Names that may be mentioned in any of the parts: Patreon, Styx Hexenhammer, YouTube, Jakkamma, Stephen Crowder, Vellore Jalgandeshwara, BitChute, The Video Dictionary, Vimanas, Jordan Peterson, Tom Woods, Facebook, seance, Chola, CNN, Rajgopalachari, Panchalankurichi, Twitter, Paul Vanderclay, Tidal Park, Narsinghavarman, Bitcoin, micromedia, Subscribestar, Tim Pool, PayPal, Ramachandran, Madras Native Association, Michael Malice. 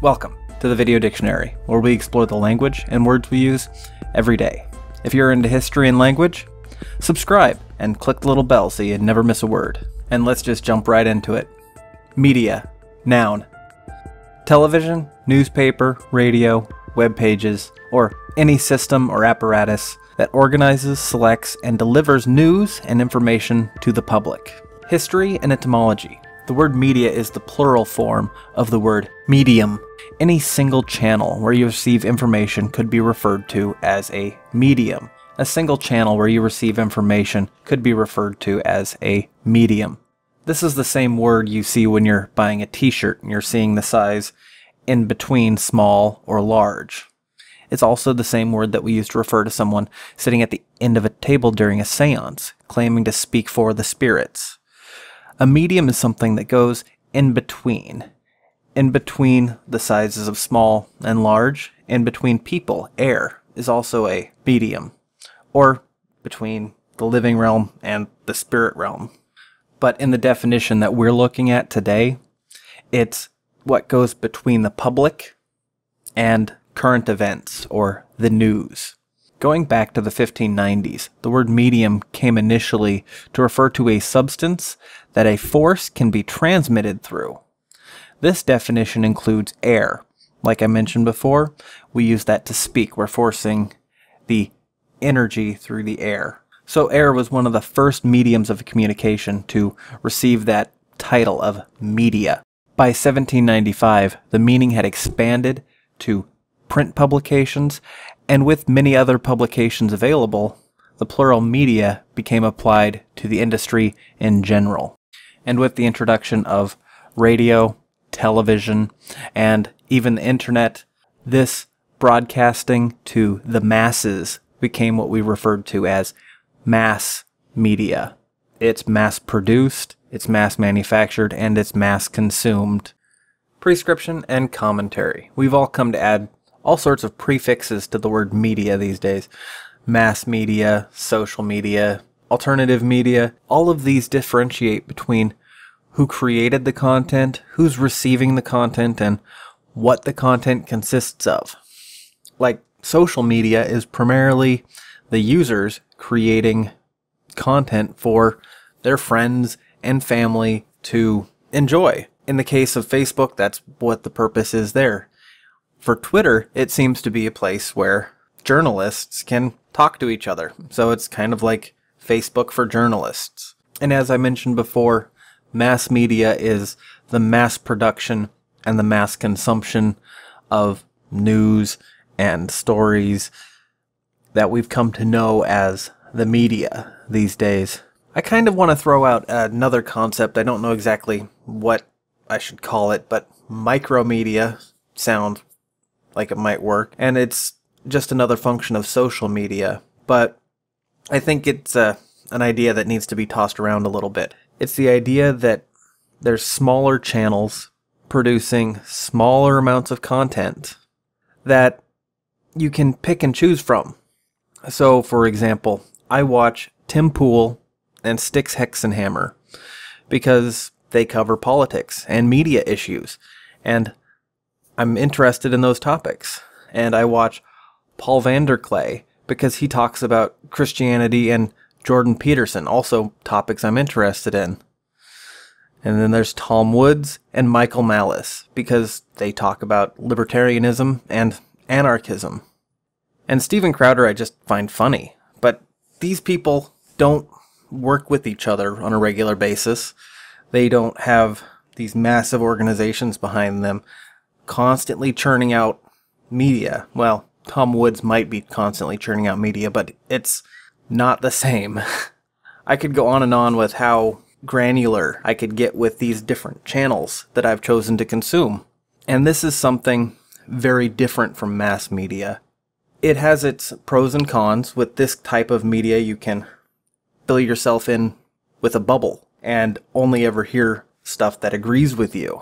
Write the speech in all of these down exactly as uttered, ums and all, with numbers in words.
Welcome to the Video Dictionary, where we explore the language and words we use every day. If you're into history and language, subscribe and click the little bell so you never miss a word. And let's just jump right into it. Media, noun. Television, newspaper, radio, web pages, or any system or apparatus that organizes, selects, and delivers news and information to the public. History and etymology. The word media is the plural form of the word medium. Any single channel where you receive information could be referred to as a medium. A single channel where you receive information could be referred to as a medium. This is the same word you see when you're buying a t-shirt and you're seeing the size in between small or large. It's also the same word that we use to refer to someone sitting at the end of a table during a seance, claiming to speak for the spirits. A medium is something that goes in between, in between the sizes of small and large, in between people. Air is also a medium, or between the living realm and the spirit realm. But in the definition that we're looking at today, it's what goes between the public and current events, or the news. Going back to the fifteen nineties, the word medium came initially to refer to a substance that a force can be transmitted through. This definition includes air. Like I mentioned before, we use that to speak. We're forcing the energy through the air. So air was one of the first mediums of communication to receive that title of media. By seventeen ninety-five, the meaning had expanded to print publications, and with many other publications available, the plural media became applied to the industry in general. And with the introduction of radio, television, and even the internet, this broadcasting to the masses became what we referred to as mass media. It's mass produced, it's mass manufactured, and it's mass consumed. Prescription and commentary. We've all come to add all sorts of prefixes to the word media these days. Mass media, social media, alternative media. All of these differentiate between who created the content, who's receiving the content, and what the content consists of. Like, social media is primarily the users creating content for their friends and family to enjoy. In the case of Facebook, that's what the purpose is there. For Twitter, it seems to be a place where journalists can talk to each other. So it's kind of like Facebook for journalists. And as I mentioned before, mass media is the mass production and the mass consumption of news and stories that we've come to know as the media these days. I kind of want to throw out another concept. I don't know exactly what I should call it, but micromedia sounds like it might work, and it's just another function of social media, but I think it's uh, an idea that needs to be tossed around a little bit. It's the idea that there's smaller channels producing smaller amounts of content that you can pick and choose from. So, for example, I watch Tim Pool and Styx Hexenhammer because they cover politics and media issues, and I'm interested in those topics. And I watch Paul Vanderclay because he talks about Christianity, and Jordan Peterson, also topics I'm interested in. And then there's Tom Woods and Michael Malice because they talk about libertarianism and anarchism. And Stephen Crowder I just find funny, but these people don't work with each other on a regular basis. They don't have these massive organizations behind them constantly churning out media. Well, Tom Woods might be constantly churning out media, but it's not the same. I could go on and on with how granular I could get with these different channels that I've chosen to consume. And this is something very different from mass media. It has its pros and cons. With this type of media, you can fill yourself in with a bubble and only ever hear stuff that agrees with you.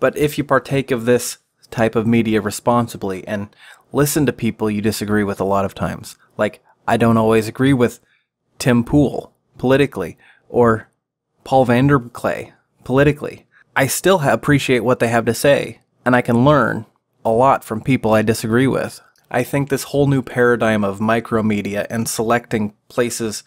But if you partake of this type of media responsibly and listen to people you disagree with a lot of times, like I don't always agree with Tim Pool politically or Paul Vanderclay politically, I still appreciate what they have to say, and I can learn a lot from people I disagree with. I think this whole new paradigm of micromedia and selecting places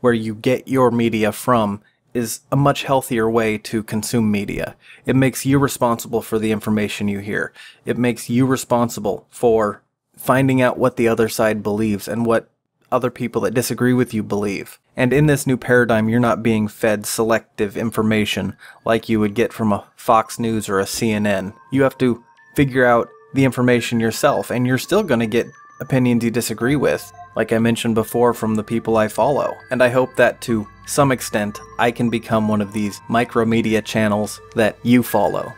where you get your media from is a much healthier way to consume media. It makes you responsible for the information you hear. It makes you responsible for finding out what the other side believes and what other people that disagree with you believe. And in this new paradigm, you're not being fed selective information like you would get from a Fox News or a C N N. You have to figure out the information yourself, and you're still going to get opinions you disagree with, like I mentioned before, from the people I follow. And I hope that to some extent, I can become one of these micromedia channels that you follow.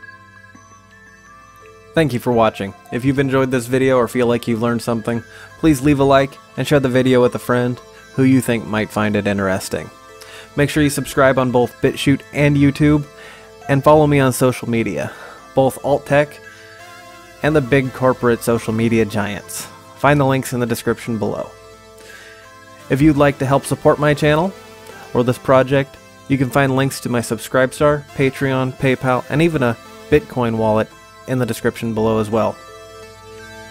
Thank you for watching. If you've enjoyed this video or feel like you've learned something, please leave a like and share the video with a friend who you think might find it interesting. Make sure you subscribe on both BitChute and YouTube, and follow me on social media, both alt-tech and the big corporate social media giants. Find the links in the description below. If you'd like to help support my channel or this project, you can find links to my Subscribestar, Patreon, PayPal, and even a Bitcoin wallet in the description below as well.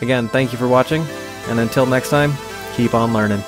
Again, thank you for watching, and until next time, keep on learning.